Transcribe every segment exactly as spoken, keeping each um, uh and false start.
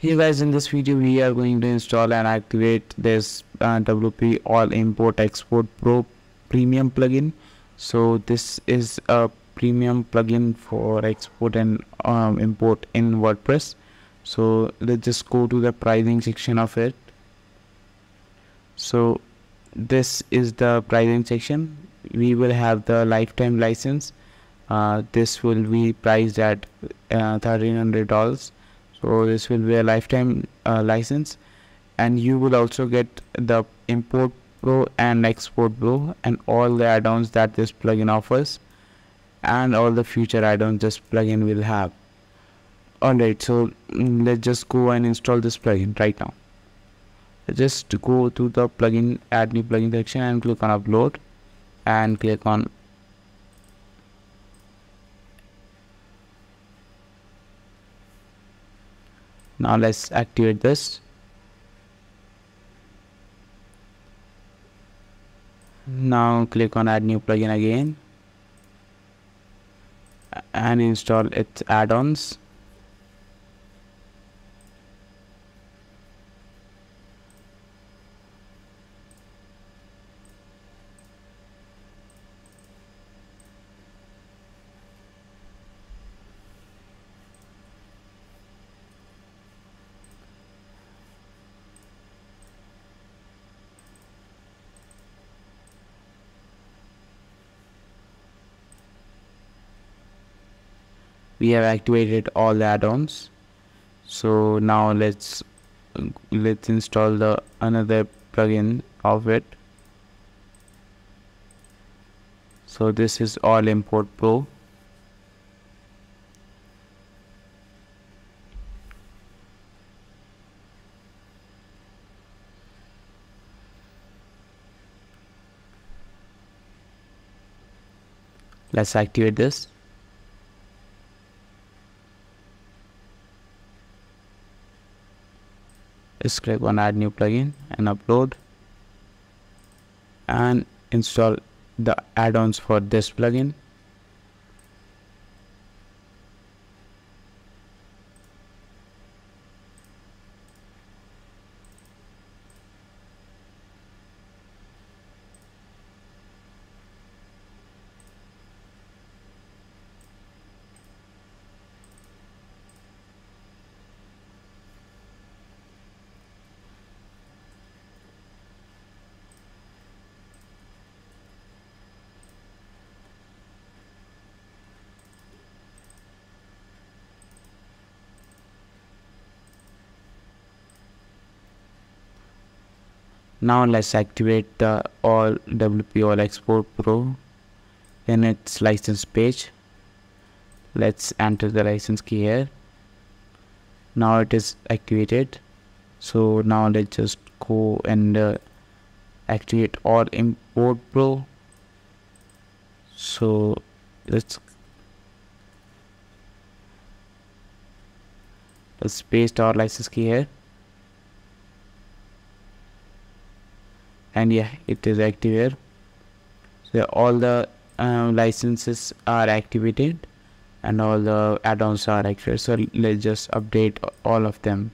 Here guys, in this video we are going to install and activate this uh, W P All Import Export Pro premium plugin. So this is a premium plugin for export and um, import in WordPress. So let's just go to the pricing section of it. So this is the pricing section. We will have the lifetime license. Uh, this will be priced at uh, thirteen hundred dollars. So this will be a lifetime uh, license, and you will also get the Import Pro and Export Pro and all the add-ons that this plugin offers, and all the future add-ons this plugin will have. Alright, so let's just go and install this plugin right now. Just go to the plugin, add new plugin section, and click on upload, and click on now. Let's activate this. Now click on add new plugin again and install its add-ons. We have activated all the add-ons. So now let's let's install the another plugin of it. So this is All Import Pro. Let's activate this. Just click on add new plugin and upload, and install the add-ons for this plugin. Now let's activate the all W P All Export Pro in its license page. Let's enter the license key here. Now it is activated. So now let's just go and uh, activate All Import Pro. So let's let's paste our license key here. And yeah, it is active here. So all the uh, licenses are activated and all the add-ons are active. So let's just update all of them.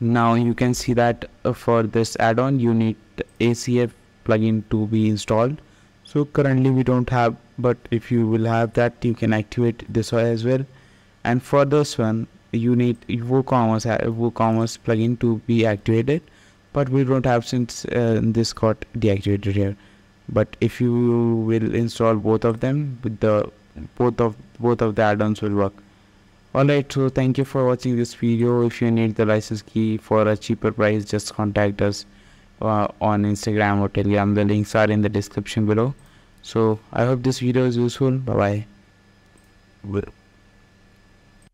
Now you can see that for this add-on you need A C F plugin to be installed. So currently we don't have, but if you will have that, you can activate this one as well. And for this one you need WooCommerce WooCommerce plugin to be activated, but we don't have since uh, this got deactivated here. But if you will install both of them, with the both of both of the add-ons will work. Alright, so thank you for watching this video. If you need the license key for a cheaper price, just contact us Uh, on Instagram or Telegram. The links are in the description below. So I hope this video is useful. Bye bye.